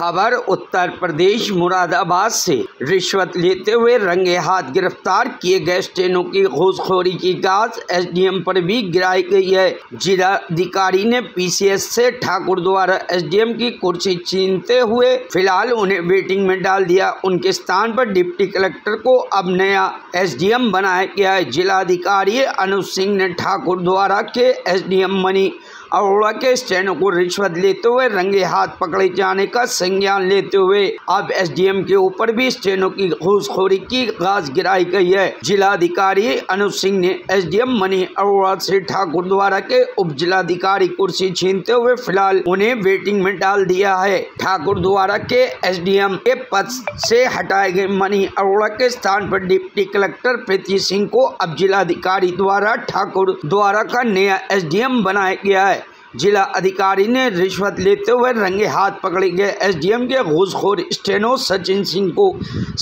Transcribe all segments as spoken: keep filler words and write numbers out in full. खबर उत्तर प्रदेश मुरादाबाद से रिश्वत लेते हुए रंगे हाथ गिरफ्तार किए गए स्टेनो की घूसखोरी की गाज एस डी एम पर भी गिराई गई है। जिलाधिकारी ने पी सी एस से ठाकुरद्वारा एस डी एम की कुर्सी छीनते हुए फिलहाल उन्हें वेटिंग में डाल दिया। उनके स्थान पर डिप्टी कलेक्टर को अब नया एस डी एम बनाया गया है। जिलाधिकारी अनु सिंह ने ठाकुरद्वारा के S D M Mani Arora के स्टैंडों को रिश्वत लेते हुए रंगे हाथ पकड़े जाने का संज्ञान लेते हुए अब एस डी एम के ऊपर भी स्टैंडों की घूसखोरी की गाज गिराई गई है। जिलाधिकारी अनु सिंह ने S D M Mani Arora से ठाकुरद्वारा के उप जिलाधिकारी कुर्सी छीनते हुए फिलहाल उन्हें वेटिंग में डाल दिया है। ठाकुरद्वारा के एस डी एम के पद से हटाए गए मनी अरोड़ा के स्थान पर डिप्टी कलेक्टर प्रीति सिंह को अब जिलाधिकारी द्वारा ठाकुरद्वारा का नया एस डी एम बनाया गया है। जिला अधिकारी ने रिश्वत लेते हुए रंगे हाथ पकड़े गए एस डी एम के घूसखोर स्टेनो सचिन सिंह को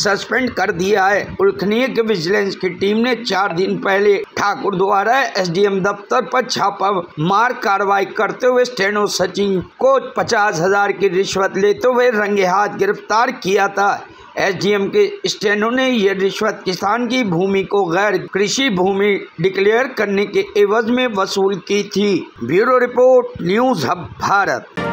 सस्पेंड कर दिया है। उल्लेखनीय कि विजिलेंस की टीम ने चार दिन पहले ठाकुरद्वारा एस डी एम दफ्तर पर छापा मार कार्रवाई करते हुए स्टेनो सचिन को पचास हजार की रिश्वत लेते हुए रंगे हाथ गिरफ्तार किया था। एस डी एम के स्टेनो ने यह रिश्वत किसान की भूमि को गैर कृषि भूमि डिक्लेयर करने के एवज में वसूल की थी। Bureau report, news hub Bharat.